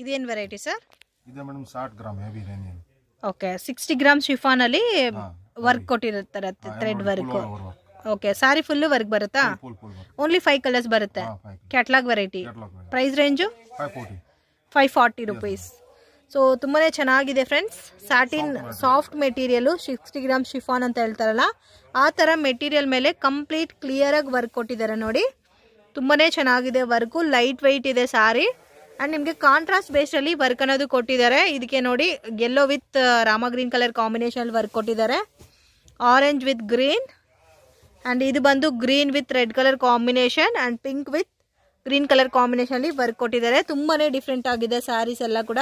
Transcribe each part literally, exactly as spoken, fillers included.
ಇದೇನ್ variety sir? ಇದೆ madam sixty gram heavy ರೇನಿಯನ್. ಓಕೆ, sixty ಗ್ರಾಂ ಶಿಫಾನ್ ಅಲ್ಲಿ ವರ್ಕ್ ಕೊಟ್ಟಿರುತ್ತಾರೆ, thread work. Okay, sari full work ಬರುತ್ತಾ? ಓನ್ಲಿ five ಕಲರ್ಸ್ ಬರುತ್ತೆ. Catalogue variety. Price range five forty rupees. So ತುಂಬಾನೇ ಚೆನ್ನಾಗಿದೆ friends. Satin soft material, sixty gram chiffon ಅಂತ ಹೇಳ್ತಾರಲ್ಲ ಆ ತರ ಮೆಟೀರಿಯಲ್ ಮೇಲೆ ಕಂಪ್ಲೀಟ್ ಕ್ಲಿಯರ್ ಆಗಿ ವರ್ಕ್ ಕೊಟ್ಟಿದ್ದಾರೆ ನೋಡಿ. ತುಂಬಾನೇ ಚೆನ್ನಾಗಿದೆ ವರ್ಕು, ಲೈಟ್ ವೈಟ್ ಇದೆ ಸಾರಿ. ಅಂಡ್ ನಿಮಗೆ ಕಾಂಟ್ರಾಸ್ಟ್ ಬೇಸ್ ಅಲ್ಲಿ ವರ್ಕ್ ಅನ್ನೋದು ಕೊಟ್ಟಿದ್ದಾರೆ. ಇದಕ್ಕೆ ನೋಡಿ yellow with Rama green colour combination ಅಲ್ಲಿ ವರ್ಕ್ ಕೊಟ್ಟಿದ್ದಾರೆ, ಆರೆಂಜ್ ವಿತ್ ಗ್ರೀನ್. ಅಂಡ್ ಇದು ಬಂದು green with red colour combination and pink with green colour combination ಅಲ್ಲಿ ವರ್ಕ್ ಕೊಟ್ಟಿದ್ದಾರೆ. ತುಂಬಾನೇ ಡಿಫ್ರೆಂಟ್ ಆಗಿದೆ ಸ್ಯಾರೀಸ್ ಎಲ್ಲ ಕೂಡ.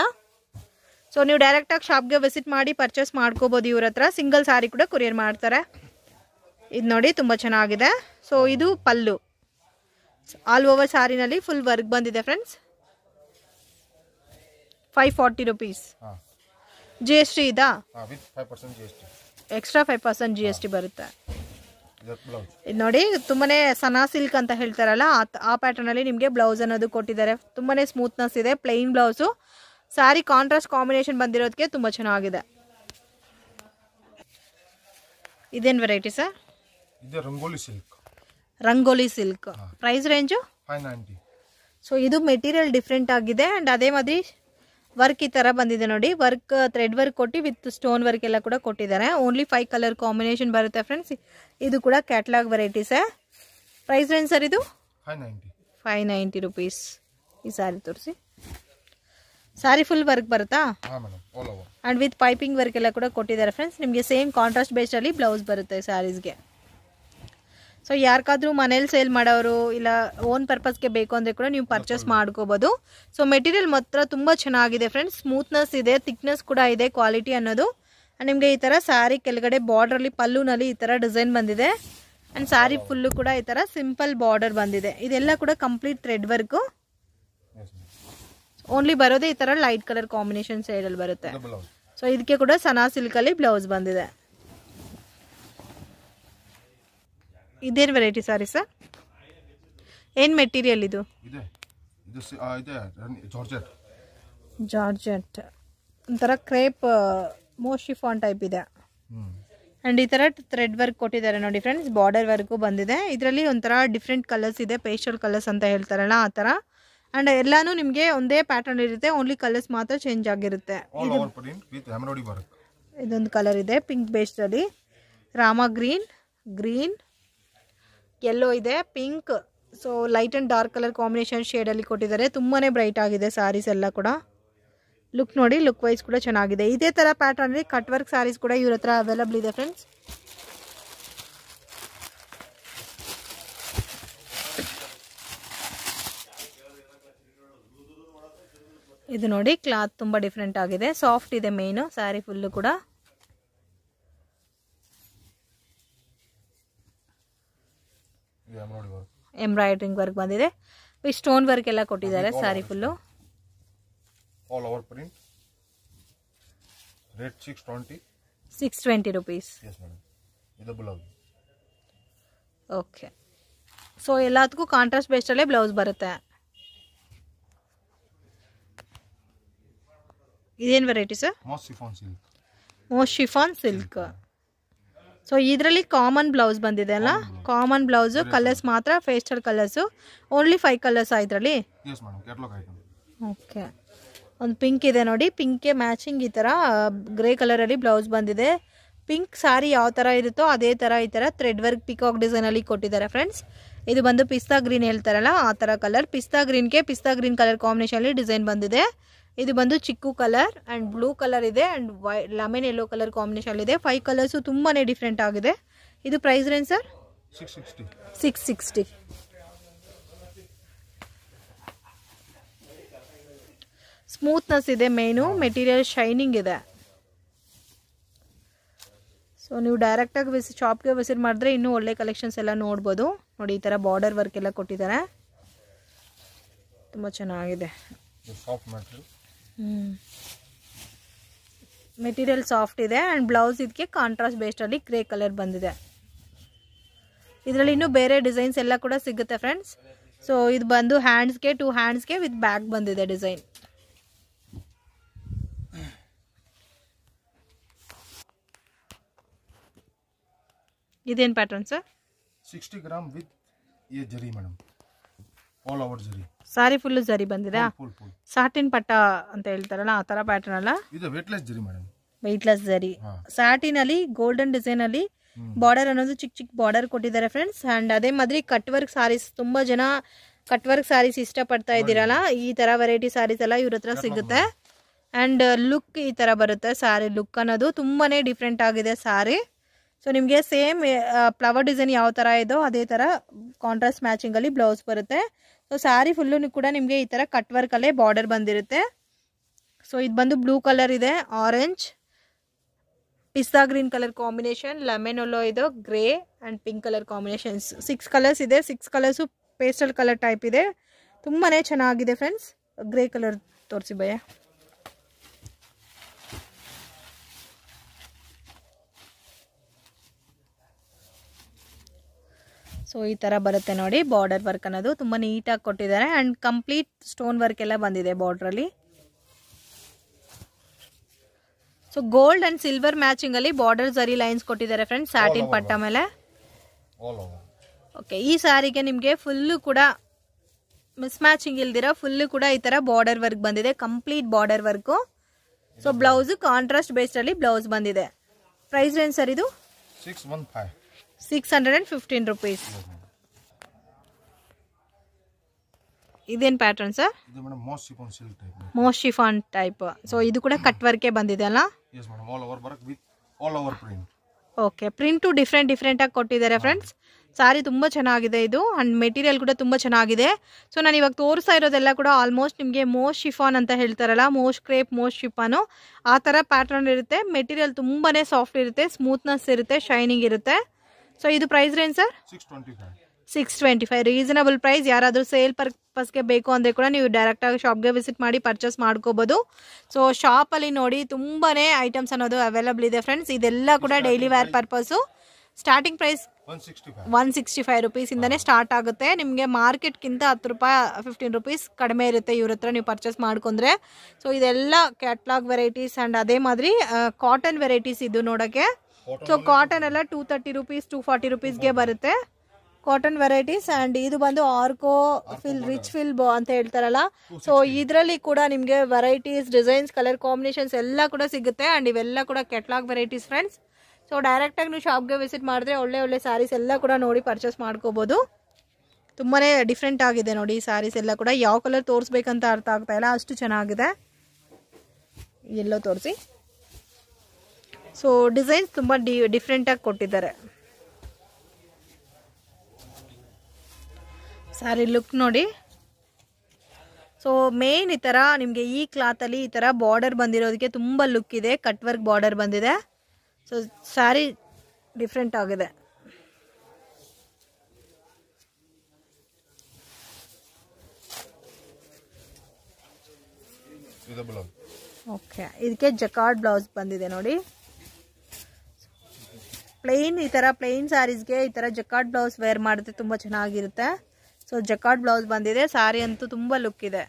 ಸೊ ನೀವು ಡೈರೆಕ್ಟ್ ಆಗಿ ಶಾಪ್ಗೆ ವಿಸಿಟ್ ಮಾಡಿ ಪರ್ಚೇಸ್ ಮಾಡ್ಕೋಬಹುದು. ಇವ್ರ ಹತ್ರ ಸಿಂಗಲ್ ಸಾರಿ ಕೂಡ ಕೊರಿಯರ್ ಮಾಡ್ತಾರೆ. ಇದು ನೋಡಿ ತುಂಬಾ ಚೆನ್ನಾಗಿದೆ. ಸೊ ಇದು ಪಲ್ಲು, ಆಲ್ ಓವರ್ ಸಾರಿನಲ್ಲಿ ಫುಲ್ ವರ್ಕ್ ಬಂದಿದೆ friends. Five forty rupees. G S T ಇದಾ? Extra five percent G S T ಬರುತ್ತೆ. ಇದು ನೋಡಿ ತುಂಬಾನೇ ಸನಾ ಸಿಲ್ಕ್ ಅಂತ ಹೇಳ್ತಾರಲ್ಲ ಆ ಪ್ಯಾಟರ್ನ್ ಅಲ್ಲಿ ನಿಮಗೆ ಬ್ಲೌಸ್ ಅನ್ನೋದು ಕೊಟ್ಟಿದ್ದಾರೆ. ತುಂಬಾನೇ ಸ್ಮೂತ್ನೆಸ್ ಇದೆ, plain blouse. Sari contrast combination ಬಂದಿರೋದಕ್ಕೆ ತುಂಬಾ ಚೆನ್ನಾಗಿದೆ. ಇದೇನ್ ವೆರೈಟಿ ಸರ್? ಇದು Rangoli silk. Rangoli silk price range five ninety. So ಇದು ಮೆಟೀರಿಯಲ್ ಡಿಫ್ರೆಂಟ್ ಆಗಿದೆ ಅಂಡ್ ಅದೇ ಮಾದರಿ ವರ್ಕ್ ಈ ತರ ಬಂದಿದೆ ನೋಡಿ. ವರ್ಕ್ ಥ್ರೆಡ್ ವರ್ಕ್ ಕೊಟ್ಟು ವಿತ್ ಸ್ಟೋನ್ ವರ್ಕ್ ಎಲ್ಲ ಕೂಡ ಕೊಟ್ಟಿದ್ದಾರೆ. ಓನ್ಲಿ ಫೈವ್ ಕಲರ್ ಕಾಂಬಿನೇಷನ್ ಬರುತ್ತೆ ಫ್ರೆಂಡ್ಸ್. ಇದು ಕೂಡ catalogue varieties. Price range sir ಇದು ಫೈವ್ ನೈಂಟಿ ರುಪೀಸ್. ಈ ಸಾರಿ ತೋರಿಸಿ, ಸಾರಿ ಫುಲ್ ವರ್ಕ್ ಬರುತ್ತಾ ಅಂಡ್ ವಿತ್ ಪೈಪಿಂಗ್ ವರ್ಕ್ ಎಲ್ಲ ಕೂಡ ಕೊಟ್ಟಿದ್ದಾರೆ ಫ್ರೆಂಡ್ಸ್. ನಿಮಗೆ ಸೇಮ್ ಕಾಂಟ್ರಾಸ್ಟ್ ಬೇಸ್ ಅಲ್ಲಿ ಬ್ಲೌಸ್ ಬರುತ್ತೆ ಸ್ಯಾರೀಸ್ಗೆ. ಸೊ ಯಾರಿಗಾದ್ರೂ ಮನೇಲಿ ಸೇಲ್ ಮಾಡೋರು ಇಲ್ಲ ಓನ್ ಪರ್ಪಸ್ಗೆ ಬೇಕು ಅಂದರೆ ಕೂಡ ನೀವು ಪರ್ಚೇಸ್ ಮಾಡ್ಕೋಬೋದು. ಸೊ ಮೆಟೀರಿಯಲ್ ಮಾತ್ರ ತುಂಬ ಚೆನ್ನಾಗಿದೆ ಫ್ರೆಂಡ್ಸ್. ಸ್ಮೂತ್ನೆಸ್ ಇದೆ, ಥಿಕ್ನೆಸ್ ಕೂಡ ಇದೆ, ಕ್ವಾಲಿಟಿ ಅನ್ನೋದು. ಆ್ಯಂಡ್ ನಿಮಗೆ ಈ ಥರ ಸ್ಯಾರಿ ಕೆಳಗಡೆ ಬಾರ್ಡ್ರಲ್ಲಿ ಪಲ್ಲೂನಲ್ಲಿ ಈ ಥರ ಡಿಸೈನ್ ಬಂದಿದೆ. ಆ್ಯಂಡ್ ಸ್ಯಾರಿ ಫುಲ್ಲು ಕೂಡ ಈ ಥರ ಸಿಂಪಲ್ ಬಾರ್ಡರ್ ಬಂದಿದೆ. ಇದೆಲ್ಲ ಕೂಡ ಕಂಪ್ಲೀಟ್ ಥ್ರೆಡ್ ವರ್ಕು. ಓನ್ಲಿ ಬರೋದೇ ಈ ಥರ ಲೈಟ್ ಕಲರ್ ಕಾಂಬಿನೇಷನ್ ಸೈಡಲ್ಲಿ ಬರುತ್ತೆ. ಸೊ ಇದಕ್ಕೆ ಕೂಡ ಸನಾ ಸಿಲ್ಕಲ್ಲಿ ಬ್ಲೌಸ್ ಬಂದಿದೆ. ಇದೇನು ವೆರೈಟಿ ಸಾರಿ ಸರ್? ಏನು ಮೆಟೀರಿಯಲ್ ಇದು? ಜಾರ್ಜೆಟ್ ಒಂಥರ ಕ್ರೇಪ್ ಮೋಶಿಫಾನ್ ಟೈಪ್ ಇದೆ. ಆ್ಯಂಡ್ ಈ ಥರ ಥ್ರೆಡ್ ವರ್ಕ್ ಕೊಟ್ಟಿದ್ದಾರೆ ನೋಡಿ ಫ್ರೆಂಡ್ಸ್. ಬಾರ್ಡರ್ ವರ್ಕು ಬಂದಿದೆ. ಇದರಲ್ಲಿ ಒಂಥರ ಡಿಫ್ರೆಂಟ್ ಕಲರ್ಸ್ ಇದೆ, ಪೇಸ್ಟಲ್ ಕಲರ್ಸ್ ಅಂತ ಹೇಳ್ತಾರಲ್ಲ ಆ ಥರ. ಅಂಡ್ ಎಲ್ಲಾನು ನಿಮಗೆ ಒಂದೇ ಪ್ಯಾಟರ್ನ್ ಇರುತ್ತೆ, ಓನ್ಲಿ ಕಲರ್ಸ್ ಮಾತ್ರ ಚೇಂಜ್ ಆಗಿರುತ್ತೆ. ಇದೊಂದು ಕಲರ್ ಇದೆ ಪಿಂಕ್ ಬೇಸ್ಡ್ ಅಲ್ಲಿ, ರಾಮ ಗ್ರೀನ್, ಗ್ರೀನ್, ಯೆಲ್ಲೋ ಇದೆ, pink. So light and dark colour combination shade ಅಲ್ಲಿ ಕೊಟ್ಟಿದ್ದಾರೆ. ತುಂಬಾನೇ ಬ್ರೈಟ್ ಆಗಿದೆ ಸಾರೀಸ್ ಎಲ್ಲ ಕೂಡ. ಲುಕ್ ನೋಡಿ, ಲುಕ್ ವೈಸ್ ಕೂಡ ಚೆನ್ನಾಗಿದೆ. ಇದೇ ತರ ಪ್ಯಾಟರ್ನ್ ಅಲ್ಲಿ ಕಟ್ ವರ್ಕ್ ಸಾರೀಸ್ ಕೂಡ ಇವ್ರ ಹತ್ರ ಅವೈಲಬಲ್ ಇದೆ ಫ್ರೆಂಡ್ಸ್. ಇದು ನೋಡಿ ಕ್ಲಾತ್ ತುಂಬ ಡಿಫ್ರೆಂಟ್ ಆಗಿದೆ, ಸಾಫ್ಟ್ ಇದೆ ಮೇನು ಸ್ಯಾರಿ ಫುಲ್ಲು ಕೂಡ. ಎಂಬ್ರಾಯ್ಡ್ರಿಂಗ್ ವರ್ಕ್ ಬಂದಿದೆ, ಸ್ಟೋನ್ ವರ್ಕ್ ಎಲ್ಲ ಕೊಟ್ಟಿದ್ದಾರೆ sari full. Six twenty rupees. Okay, so ಎಲ್ಲದಕ್ಕೂ ಕಾಂಟ್ರಾಸ್ಟ್ ಬೇಸ್ಡಲ್ಲೇ ಬ್ಲೌಸ್ ಬರುತ್ತೆ. ಇದೇನು variety sir? Most chiffon silk. So ಇದರಲ್ಲಿ ಕಾಮನ್ ಬ್ಲೌಸ್ ಬಂದಿದೆ ಅಲ್ಲ, ಕಾಮನ್ ಬ್ಲೌಸು, ಕಲರ್ಸ್ ಮಾತ್ರ pastel colours. Only five colours ಇದರಲ್ಲಿ. ಓಕೆ, ಒಂದು ಪಿಂಕ್ ಇದೆ ನೋಡಿ, ಪಿಂಕ್ಗೆ ಮ್ಯಾಚಿಂಗ್ ಈ ಥರ ಗ್ರೇ ಕಲರಲ್ಲಿ ಬ್ಲೌಸ್ ಬಂದಿದೆ. ಪಿಂಕ್ ಸಾರಿ ಯಾವ ಥರ ಇರುತ್ತೋ ಅದೇ ಥರ ಈ ಥರ ಥ್ರೆಡ್ ವರ್ಕ್ ಪಿಕಾಕ್ ಡಿಸೈನಲ್ಲಿ ಕೊಟ್ಟಿದ್ದಾರೆ ಫ್ರೆಂಡ್ಸ್. ಇದು ಬಂದು ಪಿಸ್ತಾ ಗ್ರೀನ್ ಹೇಳ್ತಾರಲ್ಲ ಆ ಥರ ಕಲರ್. ಪಿಸ್ತಾ ಗ್ರೀನ್ಗೆ ಪಿಸ್ತಾ ಗ್ರೀನ್ ಕಲರ್ ಕಾಂಬಿನೇಷನಲ್ಲಿ ಡಿಸೈನ್ ಬಂದಿದೆ. ಇದು ಬಂದು chikoo colour and blue colour ಇದೆ and Y lemon yellow colour combination ಇದೆ. ಫೈವ್ ಕಲರ್ಸು ತುಂಬಾ ಡಿಫ್ರೆಂಟ್ ಆಗಿದೆ. ಇದು price range sir? Six sixty. Smoothness ಇದೆ ಮೇನು, ಮೆಟೀರಿಯಲ್ ಶೈನಿಂಗ್ ಇದೆ. ಸೊ ನೀವು ಡೈರೆಕ್ಟಾಗಿ ವಿಸಿ ಶಾಪ್ಗೆ ವಿಸಿಟ್ ಮಾಡಿದ್ರೆ ಇನ್ನೂ ಒಳ್ಳೆ ಕಲೆಕ್ಷನ್ಸ್ ಎಲ್ಲ ನೋಡ್ಬೋದು. ನೋಡಿ ಈ ಥರ ಬಾರ್ಡರ್ ವರ್ಕ್ ಎಲ್ಲ ಕೊಟ್ಟಿದ್ದಾರೆ, ತುಂಬ ಚೆನ್ನಾಗಿದೆ. ಮೆಟೀರಿಯಲ್ ಸಾಫ್ಟ್ ಇದೆ ಆ್ಯಂಡ್ ಬ್ಲೌಸ್ ಇದಕ್ಕೆ ಕಾಂಟ್ರಾಸ್ಟ್ ಬೇಸ್ಡಲ್ಲಿ ಗ್ರೇ ಕಲರ್ ಬಂದಿದೆ. ಇದರಲ್ಲಿ ಇನ್ನೂ ಬೇರೆ ಡಿಸೈನ್ಸ್ ಎಲ್ಲ ಕೂಡ ಸಿಗುತ್ತೆ ಫ್ರೆಂಡ್ಸ್. ಸೊ ಇದು ಬಂದು ಹ್ಯಾಂಡ್ಸ್ಗೆ, ಟೂ ಹ್ಯಾಂಡ್ಸ್ಗೆ ವಿತ್ ಬ್ಯಾಕ್ ಬಂದಿದೆ design. This pattern, sir? sixty grams with ye jari, madam. All over jari. Sari full jari bandida. Full, full. Satin patta anta heltarala atara pattern alla. Idu weightless jari, madam. Weightless jari. Satin alli golden design alli border annodu chick chick border kottidare friends and ade madri cut work sarees tumba jana cut work sarees ishta padta idirala ee tara variety sarees alla ivratra sigutte and look ee tara barutte saree look anadu tumbane different agide saree so nimge same flower design yav tara ido ade tara contrast matching alli blouse barutte so saree full nu kuda nimge ee tara cut work alle border bandirutte so idu bandu blue color ide orange pista green color combination, lemon yellow ido, grey and pink color combinations. Six colors ide, six colors pastel color type ide. Tummane chenagide friends. Grey color torsi baya. So ee tara barutte nodi border work anadu tumba neat agi kottidare and complete stone work ella bandide border alli. So gold and silver matching alli border zari lines kottidare friends satin patta mele all over okay ee saree ge nimge full kuda mismatching ildira full kuda ee tara border work bandide complete border work so blouse contrast based alli blouse bandide price range sir idu six fifteen rupees इदेन pattern sir इदु madam moss chiffon silk type moss chiffon type so इदु ಕೂಡ cut work ಗೆ ಬಂದಿದೆ ಅಲ್ಲ yes madam all over work with all over print okay print to different different ಆಗಿ ಕೊಟ್ಟಿದ್ದಾರೆ friends ಸಾರಿ ತುಂಬಾ ಚೆನ್ನಾಗಿದೆ ಇದು and material ಕೂಡ ತುಂಬಾ ಚೆನ್ನಾಗಿದೆ so ನಾನು ಇವಾಗ ತೋರಿಸ್ತಾ ಇರೋದೆಲ್ಲ ಕೂಡ almost ನಿಮಗೆ moss chiffon ಅಂತ ಹೇಳ್ತಾರಲ್ಲ moss crepe moss chiffon ಆ ತರ pattern ಇರುತ್ತೆ material ತುಂಬಾನೇ soft ಇರುತ್ತೆ smoothness ಇರುತ್ತೆ shining ಇರುತ್ತೆ so ಇದು price range sir six twenty-five reasonable price yaradru sale purpose ge beku andre kuda ನೀವು direct ಆಗಿ shop ge visit ಮಾಡಿ purchase ಮಾಡ್ಕೊಬಹುದು so shop ಅಲ್ಲಿ ನೋಡಿ ತುಂಬಾನೇ items ಅನ್ನೋದು available ಇದೆ friends ಇದೆಲ್ಲ ಕೂಡ daily wear purpose starting price one sixty-five rupees ಇಂದನೇ ಸ್ಟಾರ್ಟ್ ಆಗುತ್ತೆ ನಿಮಗೆ ಮಾರ್ಕೆಟ್ ಗಿಂತ ಹತ್ತು ರೂಪಾಯಿ ಹದಿನೈದು ರೂಪಾಯಿ ಕಡಿಮೆ ಇರುತ್ತೆ ಇವರತ್ರ ನೀವು ಪರ್ಚೇಸ್ ಮಾಡ್ಕೊಂಡ್ರೆ so ಇದೆಲ್ಲ ಕ್ಯಾಟಲಾಗ್ varieties and ಅದೇ ಮಾದರಿ cotton varieties ಇದು ನೋಡಕ್ಕೆ so cotton ಎಲ್ಲ two thirty rupees two forty rupees ಗೆ ಬರುತ್ತೆ cotton varieties and idu bandu arco fill rich fill bo anta heltaralla so idralli kuda nimge varieties designs color combinations ella kuda sigutte and ivella kuda catalog varieties friends so direct agi nu shop ge visit madidre olle olle sarees ella kuda nodi purchase madkobodu tumbane different agide nodi sarees ella kuda yav color torisbeku anta artha agta illa ashtu chenagide yellow torisi so designs tumba different agi kottidare sari look नोडी so main इतरा निम्गे ई cloth अल्ली इतरा border बंदिरोदक्के तुम्बा look इदे cut work border बंदिदे सो सारी डिफरेंट आगिदे इदु ब्लाउज ओके इदक्के जकार्ड ब्लाउज बंदिदे नोडी प्लेन इतरा प्लेन सारीज गे इतरा जकार्ड ब्लाउज वेयर माडिद्रे तुम्बा चेन्नागिरुत्ते So jacquard blouse bandide saree antu tumba look ide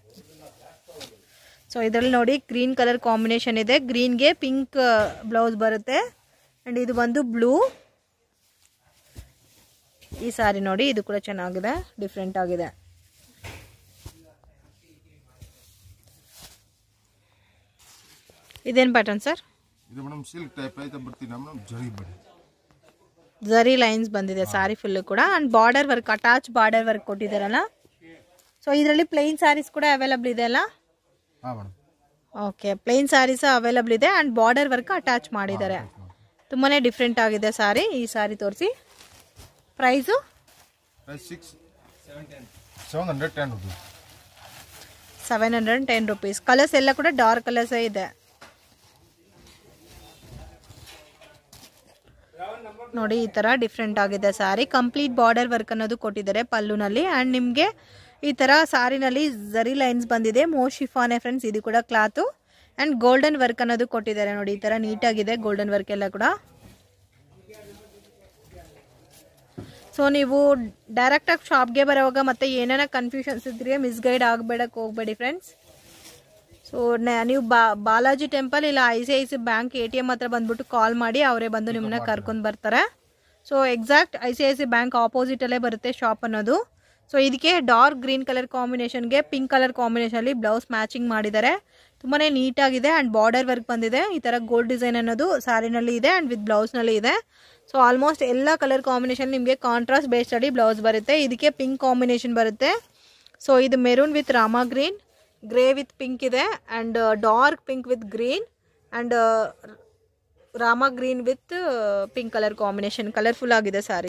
so idralli nodi green color combination ide green ge pink blouse barutte and idu bandu blue ee saree nodi idu kuda chenagide different agide iden pattern sir idu madam silk type aitha bartina madam jari badi zari lines बंदिदे sari full कूड़ा and border work attach border work कोट्टिदारल्ल so इदरल्ली plain saris कूड़ा available इदे अल्ल हा madam okay plain saris available इदे and border work attach माडिदारे तुंबाने डिफरेंट आगिदे सारी ई सारी तोरिसि price seven ten rupees colours एल्ल कूड़ा डार्क कलर्स इदे ನೋಡಿ ಈ ತರ ಡಿಫರೆಂಟ್ ಆಗಿದೆ ಸಾರಿ ಕಂಪ್ಲೀಟ್ ಬಾರ್ಡರ್ ವರ್ಕ್ ಅನ್ನೋದು ಕೊಟ್ಟಿದ್ದಾರೆ ಪಲ್ಲುನಲ್ಲಿ ಅಂಡ್ ನಿಮಗೆ ಈ ತರ ಸಾರಿನಲ್ಲಿ ಜರಿ ಲೈನ್ಸ್ ಬಂದಿದೆ ಮೋಸ್ ಶಿಫಾನ್ ಫ್ರೆಂಡ್ಸ್ ಇದು ಕೂಡ ಕ್ಲಾತ್ ಅಂಡ್ ಗೋಲ್ಡನ್ ವರ್ಕ್ ಅನ್ನೋದು ಕೊಟ್ಟಿದ್ದಾರೆ ನೋಡಿ ಈ ತರ ನೀಟ್ ಆಗಿದೆ ಗೋಲ್ಡನ್ ವರ್ಕ್ ಎಲ್ಲ ಕೂಡ ಸೋ ನೀವು ಡೈರೆಕ್ಟ್ ಆಗಿ ಶಾಪ್ ಗೆ ಬರುವಾಗ ಮತ್ತೆ ಏನೇನ ಕನ್ಫ್ಯೂಷನ್ಸ್ ಇದ್ರೆ ಮಿಸ್ಗೈಡ್ ಆಗಬೇಡಕ್ಕೆ ಹೋಗಬೇಡಿ ಫ್ರೆಂಡ್ಸ್ सो ನೀವು ಬಾಲಾಜಿ ಟೆಂಪಲ್ ಇಲ್ಲ ಐಸಿಐಸಿಐ ಬ್ಯಾಂಕ್ ಎಟಿಎಂ ಹತ್ರ ಬಂದ್ಬಿಟ್ಟು ಕಾಲ್ ಮಾಡಿ ಅವರೇ ಬಂದು ನಿಮ್ಮನ್ನ ಕರ್ಕೊಂಡು ಬರ್ತಾರೆ So exact I C I C I bank opposite alle barutte shop annodu. So idikke dark green color combination ge pink color combination alli blouse matching madidare. ತುಂಬಾನೇ ನೀಟ್ ಆಗಿದೆ and border work ಬಂದಿದೆ. ಈ ತರ gold design ಅನ್ನೋದು ಸಾರಿ ನಲ್ಲಿ ಇದೆ and with blouse ನಲ್ಲಿ ಇದೆ. So almost ಎಲ್ಲಾ ಕಲರ್ ಕಾಂಬಿನೇಷನ್ ನಿಮಗೆ ಕಾಂಟ್ರಾಸ್ಟ್ ಬೇಸ್ಡ್ ಅಲ್ಲಿ ಬ್ಲೌಸ್ ಬರುತ್ತೆ. ಇದಕ್ಕೆ pink combination ಬರುತ್ತೆ. So ಇದು maroon with rama green, grey with pink ಇದೆ and uh, dark pink with green and uh, rama green with uh, pink color combination colorful ಆಗಿದೆ ಸಾರಿ.